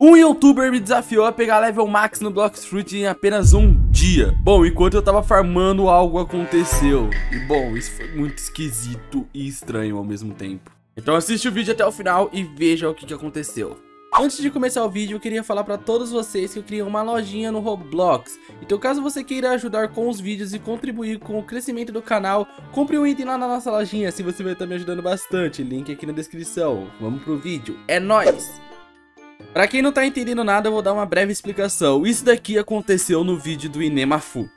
Um youtuber me desafiou a pegar level max no Blox Fruits em apenas um dia. Bom, enquanto eu tava farmando, algo aconteceu. E bom, isso foi muito esquisito e estranho ao mesmo tempo. Então assiste o vídeo até o final e veja o que aconteceu. Antes de começar o vídeo, eu queria falar para todos vocês que eu criei uma lojinha no Roblox. Então caso você queira ajudar com os vídeos e contribuir com o crescimento do canal, compre um item lá na nossa lojinha, assim você vai estar me ajudando bastante. Link aqui na descrição. Vamos pro vídeo. É nóis! Pra quem não tá entendendo nada, eu vou dar uma breve explicação. Isso daqui aconteceu no vídeo do Inemafu.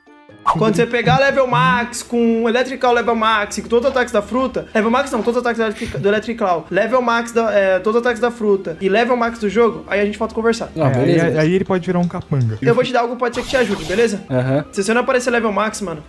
Quando você pegar level max com Electric Claw, level max com todos os ataques da fruta, level max não, todos os ataques do Electric Claw, level max todos os ataques da fruta e level max do jogo, aí a gente pode conversar. Ah, beleza. Aí ele pode virar um capanga. Eu vou te dar algo, pode ser que te ajude, beleza? Uhum. Se você não aparecer level max, mano,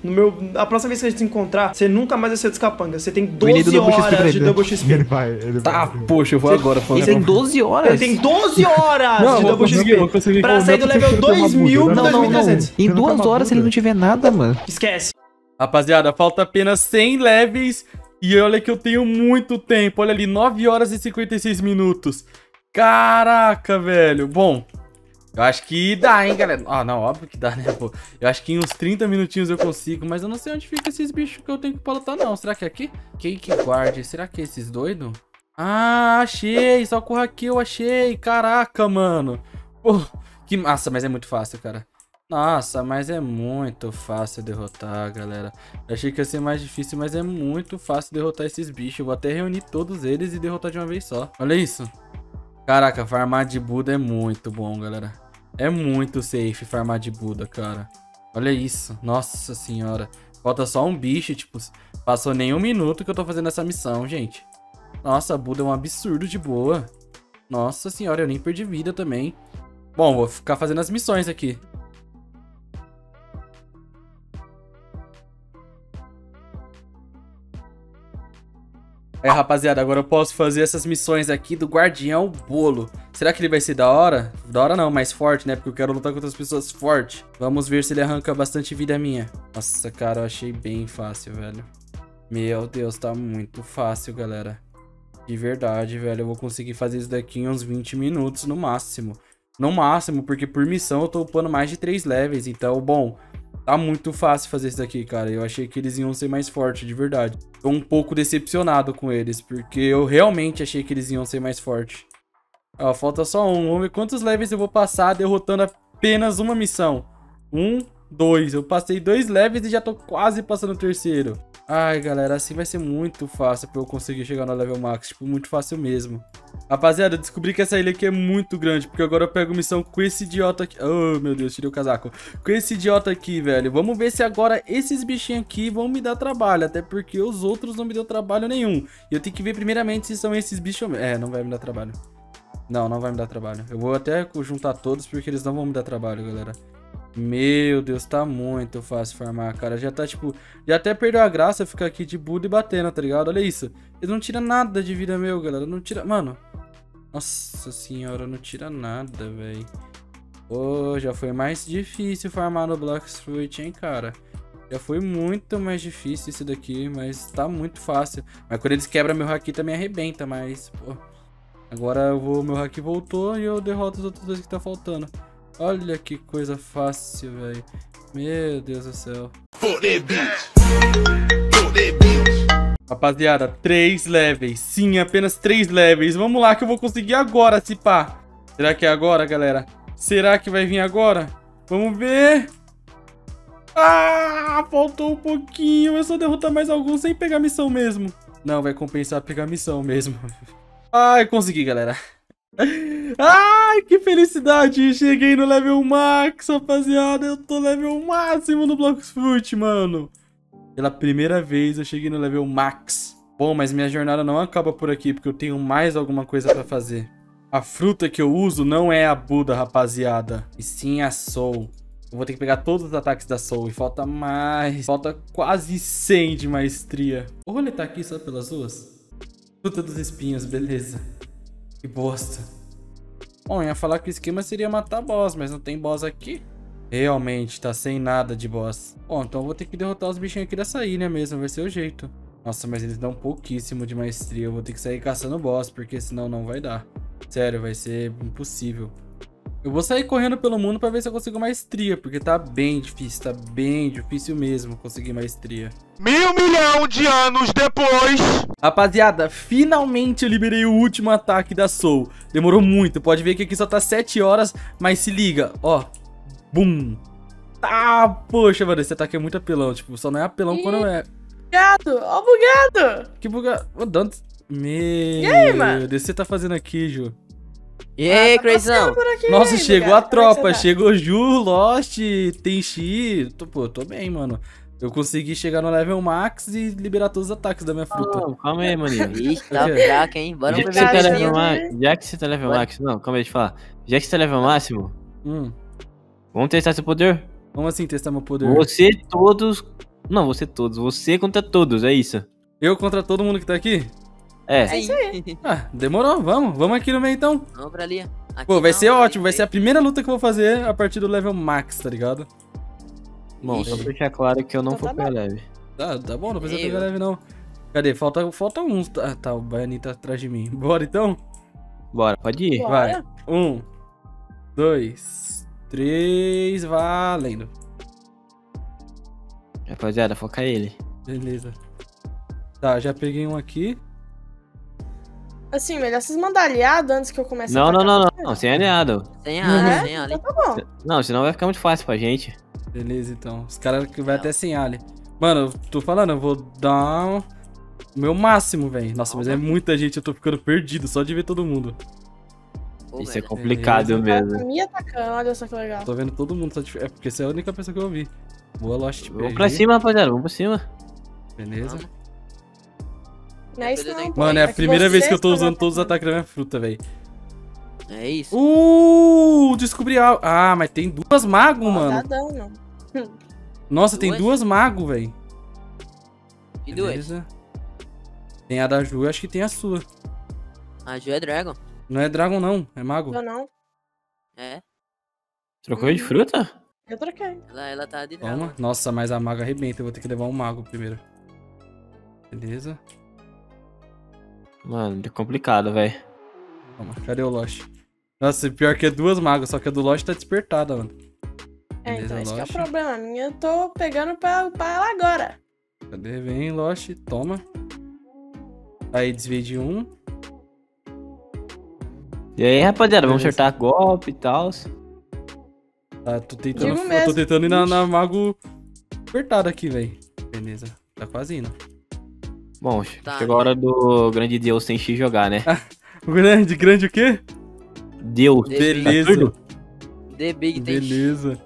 a próxima vez que a gente se encontrar, você nunca mais vai ser descapanga. Você tem 12 horas de double XP. Ele vai. Tá, poxa, eu vou agora. Você tem 12 horas? Você tem 12 horas de double XP pra sair do level 2000 pra 2300. Em 2 horas, se ele não tiver nada, mano. Esquece. Rapaziada, falta apenas 100 levels e olha que eu tenho muito tempo. Olha ali, 9 horas e 56 minutos. Caraca, velho. Bom, eu acho que dá, hein, galera. Ah, não, óbvio que dá, né, pô. Eu acho que em uns 30 minutinhos eu consigo, mas eu não sei onde fica esses bichos que eu tenho que lutar, não. Será que é aqui? Cake Guard. Será que é esses doidos? Ah, achei. Só corra aqui, eu achei. Caraca, mano. Pô, que massa, mas é muito fácil, cara. Nossa, mas é muito fácil derrotar, galera. Eu achei que ia ser mais difícil, mas é muito fácil derrotar esses bichos. Eu vou até reunir todos eles e derrotar de uma vez só. Olha isso. Caraca, farmar de Buda é muito bom, galera. É muito safe farmar de Buda, cara. Olha isso. Nossa senhora. Falta só um bicho, tipo... Passou nem um minuto que eu tô fazendo essa missão, gente. Nossa, Buda é um absurdo de boa. Nossa senhora, eu nem perdi vida também. Bom, vou ficar fazendo as missões aqui. É, rapaziada, agora eu posso fazer essas missões aqui do Guardião Bolo. Será que ele vai ser da hora? Da hora não, mais forte, né? Porque eu quero lutar contra as pessoas forte. Vamos ver se ele arranca bastante vida minha. Nossa, cara, eu achei bem fácil, velho. Meu Deus, tá muito fácil, galera. De verdade, velho, eu vou conseguir fazer isso daqui em uns 20 minutos no máximo. No máximo, porque por missão eu tô upando mais de 3 levels. Então, bom... Tá muito fácil fazer isso daqui, cara. Eu achei que eles iam ser mais fortes, de verdade. Tô um pouco decepcionado com eles, porque eu realmente achei que eles iam ser mais fortes. Ó, falta só um. Vamos ver quantos levels eu vou passar derrotando apenas uma missão. 1, 2. Eu passei 2 levels e já tô quase passando o terceiro. Ai, galera, assim vai ser muito fácil pra eu conseguir chegar no level max. Tipo, muito fácil mesmo. Rapaziada, eu descobri que essa ilha aqui é muito grande, porque agora eu pego missão com esse idiota aqui. Oh, meu Deus, tirei o casaco. Com esse idiota aqui, velho. Vamos ver se agora esses bichinhos aqui vão me dar trabalho, até porque os outros não me deu trabalho nenhum. E eu tenho que ver primeiramente se são esses bichos... É, não vai me dar trabalho. Não, não vai me dar trabalho. Eu vou até juntar todos, porque eles não vão me dar trabalho, galera. Meu Deus, tá muito fácil farmar, cara. Já tá, tipo... Já até perdeu a graça ficar aqui de Buda e batendo, tá ligado? Olha isso. Ele não tira nada de vida meu, galera. Não tira... Mano. Nossa senhora, não tira nada, velho. Ô, já foi mais difícil farmar no Blox Fruits, hein, cara? Já foi muito mais difícil isso daqui, mas tá muito fácil. Mas quando eles quebram meu haki também arrebenta, mas... Pô, agora eu vou... Meu haki voltou e eu derroto os outros dois que tá faltando. Olha que coisa fácil, velho. Meu Deus do céu. Rapaziada, 3 levels. Sim, apenas 3 levels. Vamos lá que eu vou conseguir agora, se pá. Será que é agora, galera? Será que vai vir agora? Vamos ver. Ah, faltou um pouquinho. Eu só derrotar mais alguns sem pegar missão mesmo. Não, vai compensar pegar missão mesmo. Ai, consegui, galera. Ai, que felicidade! Cheguei no level max, rapaziada. Eu tô level máximo no Blox Fruits, mano. Pela primeira vez eu cheguei no level max. Bom, mas minha jornada não acaba por aqui, porque eu tenho mais alguma coisa pra fazer. A fruta que eu uso não é a Buda, rapaziada, e sim a Soul. Eu vou ter que pegar todos os ataques da Soul. E falta mais. Falta quase 100 de maestria. Vou roletar aqui só pelas ruas. Fruta dos espinhos, beleza. Que bosta. Bom, eu ia falar que o esquema seria matar boss, mas não tem boss aqui. Realmente, tá sem nada de boss. Bom, então eu vou ter que derrotar os bichinhos aqui dessa ilha mesmo, vai ser o jeito. Nossa, mas eles dão pouquíssimo de maestria. Eu vou ter que sair caçando boss, porque senão não vai dar. Sério, vai ser impossível. Eu vou sair correndo pelo mundo pra ver se eu consigo maestria, porque tá bem difícil mesmo conseguir maestria. 1000 milhões de anos depois! Rapaziada, finalmente eu liberei o último ataque da Soul. Demorou muito, pode ver que aqui só tá 7 horas, mas se liga, ó. Bum! Ah, poxa, mano, esse ataque é muito apelão, tipo, só não é apelão quando é... Bugado, ó bugado! Que bugado? Ô, Dante... Meu Deus, o que você tá fazendo aqui, Ju? E aí, Crazão? Nossa, chegou a tropa, chegou Ju, Lost, Tenchi. Pô, tô bem, mano. Eu consegui chegar no level max e liberar todos os ataques da minha fruta. Não, calma aí, maninho. Ixi, tá fraca, hein? Bora ver o já que você tá level max, não, calma aí de falar. Já que você tá level máximo, vamos testar seu poder? Como assim testar meu poder? Você todos... Não, você todos. Você contra todos, é isso. Eu contra todo mundo que tá aqui? É isso aí. Ah, demorou, vamos aqui no meio então. Vamos pra ali. Aqui pô, vai não, ser ótimo, vai ser a primeira luta que eu vou fazer a partir do level max, tá ligado? Bom, só pra deixar claro que eu não vou pegar leve. Tá bom, não precisa pegar leve não. Cadê? Falta uns. Ah, tá, o Baianinho tá atrás de mim. Bora então? Bora, pode ir. Bora. Vai. 1, 2, 3, valendo. Rapaziada, foca ele. Beleza. Tá, já peguei um aqui. Assim, melhor vocês mandarem aliado antes que eu comece a atacar. Não, sem aliado. Sem aliado, sem aliado. Então tá bom. Não, senão vai ficar muito fácil pra gente. Beleza, então. Os caras que vai até sem aliado. Mano, eu tô falando, eu vou dar o meu máximo, velho. Nossa, mas é muita gente, eu tô ficando perdido só de ver todo mundo. Pô, isso é complicado mesmo. Me atacando, olha só que legal. Tô vendo todo mundo, é porque você é a única pessoa que eu ouvi. Boa, Lost. Vamos pra cima, rapaziada, vamos pra cima. Beleza. Mano, é a primeira vez que eu tô usando todos os ataques da minha fruta, velho. É isso. Descobri algo. Ah, mas tem duas mago, mano. Nossa, tem duas mago, velho. E duas? Tem a da Ju, acho que tem a sua. A Ju é Dragon. Não é Dragon, não. É mago. Eu não. É. Trocou de fruta? Eu troquei. Ela tá de Dragon. Nossa, mas a maga arrebenta. Eu vou ter que levar um mago primeiro. Beleza. Mano, é complicado, velho. Calma, cadê o Lost? Nossa, pior que é duas magas, só que a do Lost tá despertada, mano. É, beleza, então esse que é o problema. A minha eu tô pegando pra ela agora. Cadê? Vem, Lost. Toma. Aí, desvio de um. E aí, rapaziada, vamos acertar golpe e tal. Tá, eu tô tentando ir na mago despertada aqui, velho. Beleza, tá quase indo. Bom, chegou a hora do grande Deus sem X jogar, né? O grande o quê? Deus. Beleza. The Big tem X. Beleza.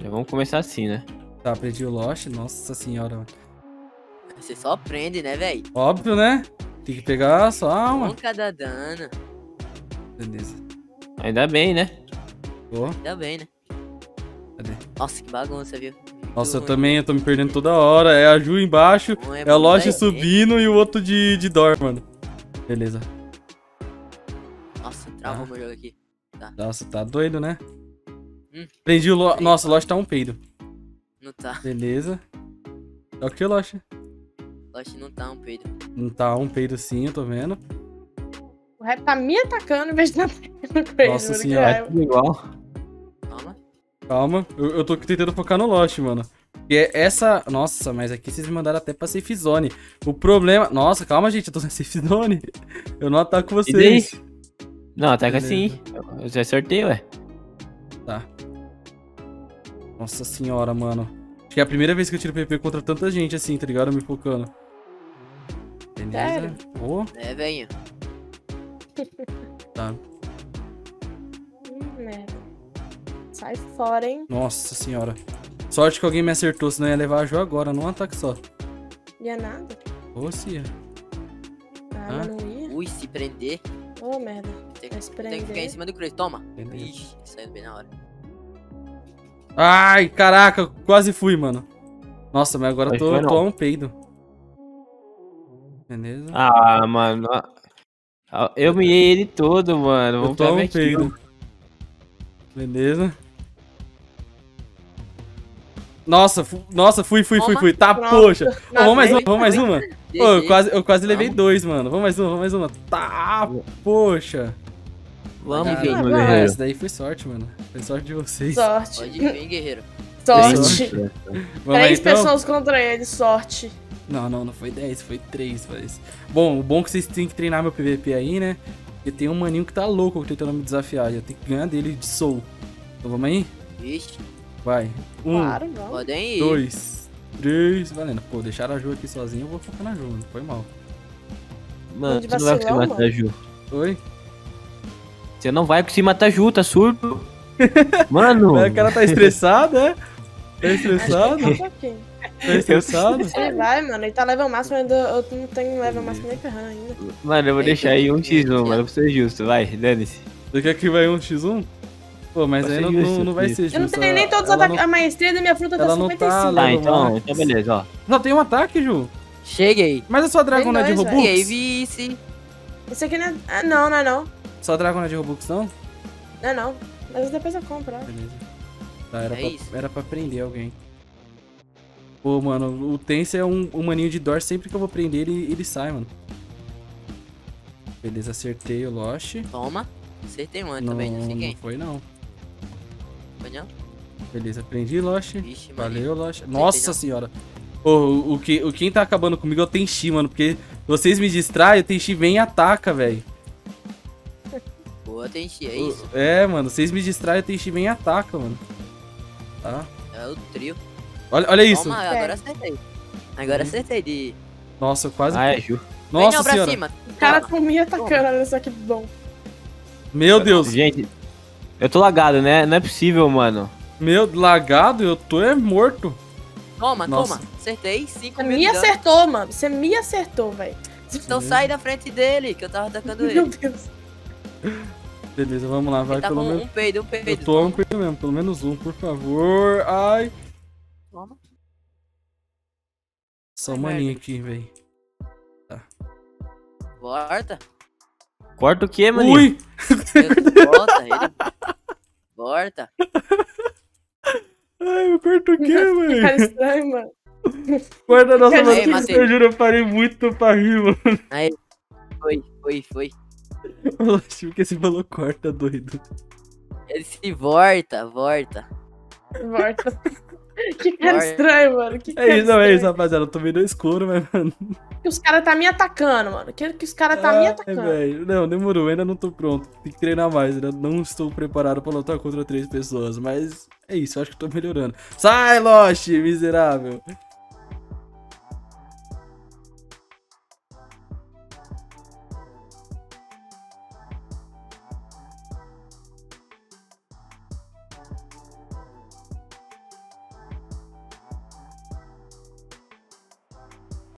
Já vamos começar assim, né? Tá, aprendi o Lost. Nossa senhora. Você só aprende, né, velho? Óbvio, né? Tem que pegar só uma. Nunca dá dano. Beleza. Ainda bem, né? Oh. Ainda bem, né? Cadê? Nossa, que bagunça, viu? Nossa, eu também, eu tô me perdendo toda hora. É a Ju embaixo, é a Lost subindo e o outro de Dor, mano. Beleza. Nossa, travou o meu jogo aqui. Tá. Nossa, tá doido, né? Prendi o Lost. Nossa, o Lost tá um peido. Não tá. Beleza. É o que, Lost? Lost não tá um peido. Não tá um peido sim, eu tô vendo. O rap tá me atacando em vez de tá atacando com ele. Nossa senhora, é tudo igual. Calma, eu tô tentando focar no Lost, mano. E essa... Nossa, mas aqui vocês me mandaram até pra safe zone. O problema... Nossa, calma, gente, eu tô na safe zone. Eu não ataco vocês. Não, ataca sim. Eu já acertei, ué. Tá. Nossa senhora, mano. Acho que é a primeira vez que eu tiro PP contra tanta gente assim, tá ligado? Me focando. Beleza. Oh. É, velho. Tá. Merda. Sai fora, hein? Nossa senhora. Sorte que alguém me acertou, senão ia levar a Ju agora, num ataque só. Ia nada. Ô, Cia. Ah, não ia. Ui, se prender. Ô, merda. Tem que ficar em cima do Cruz. Toma. Beleza. Ixi, saiu bem na hora. Ai, caraca, quase fui, mano. Nossa, mas agora eu tô um peido. Beleza. Ah, mano. Eu miei ele todo, mano. Eu tô um peido. Beleza. Nossa, fui. Tá, poxa. Ô, vamos mais uma. Eu quase levei dois, mano. Vamos mais uma. Tá, poxa. Vamos ver. Ah, essa daí foi sorte, mano. Foi sorte de vocês. Sorte. Pode vir, guerreiro. Sorte. 3 pessoas contra ele, sorte. Não, não, não foi 10, foi 3, parece. Bom, o bom é que vocês têm que treinar meu PVP aí, né? Porque tem um maninho que tá louco tentando me desafiar. Já tem que ganhar dele de Soul. Então vamos aí? Vixe. Vai. 1, claro, 2, 3, valendo. Pô, deixaram a Ju aqui sozinha, eu vou focar na Ju, não foi mal. Mano, você não vai conseguir matar a Ju. Oi? Você não vai conseguir matar a Ju, tá surdo? Mano! O cara tá estressado, é? Tá estressado? Tá estressado? Ele vai, mano, ele tá level máximo, ainda eu não tenho level máximo nem ferrando ainda. Mano, eu vou deixar aí 1x1, mano, pra ser justo, vai, dane-se. Você quer que vai 1x1? Pô, mas aí não, justo, não vai ser justo. Eu não tenho nem todos os ataques, não... a maestria da minha fruta tá 55. Tá, então beleza, ó. Não, tem um ataque, Ju. Cheguei. Mas a sua Dragona é de Robux? Cheguei, vice. Isso aqui não é... Ah, não, não é não. Sua Dragona é de Robux, não? Não, não. Mas depois eu compro, ó. Beleza. Tá, era pra prender alguém. Pô, mano, o Tense é um maninho de Dor. Sempre que eu vou prender, ele sai, mano. Beleza, acertei o Lost. Toma. Acertei um também, não sei quem. Não foi, não. Foi não? Beleza, prendi Lost. Vixe, valeu, Lost. Nossa senhora. Oh, quem tá acabando comigo é o Tenchi, mano. Porque vocês me distraem, o Tenchi vem e ataca, velho. Boa, Tenchi, é isso. É, mano, vocês me distraem, o Tenchi vem e ataca, mano. Tá? É o trio. Olha isso. Toma, agora acertei. Agora acertei de... Nossa, eu quase... Ah, é, Ju. Nossa não, senhora. Cima. O cara por mim atacando, olha só que bom. Meu Deus. Gente, eu tô lagado, né? Não é possível, mano. Meu, lagado? Eu tô morto. Toma, toma. Acertei 5 mil. Você me acertou, mano. Você me acertou, velho. Então sai da frente dele, que eu tava atacando ele. Meu Deus. Beleza, vamos lá. Vai ele tá pelo menos. Um peido. Eu tô um peido mesmo. Pelo menos um, por favor. Ai. Toma. Só maninho aqui, velho. Tá. Corta. Corta o que, maninho? Ui! Corta, ele... Corta. Ai, eu corto o que, mano? Cara estranho, mano. Corta a nossa maninha, eu juro, eu parei muito pra rir, mano. Aí, foi. Oxe, porque esse falou corta, doido. Ele se volta. Que cara estranho, mano. Que cara é isso, rapaziada. Eu tomei no escuro, mas, mano. Que os caras tá me atacando, mano. Que os caras tá me atacando. Véio. Não, demorou. Eu ainda não tô pronto. Tem que treinar mais. Ainda não estou preparado pra lutar contra 3 pessoas. Mas é isso. Eu acho que eu tô melhorando. Sai, Lost, miserável.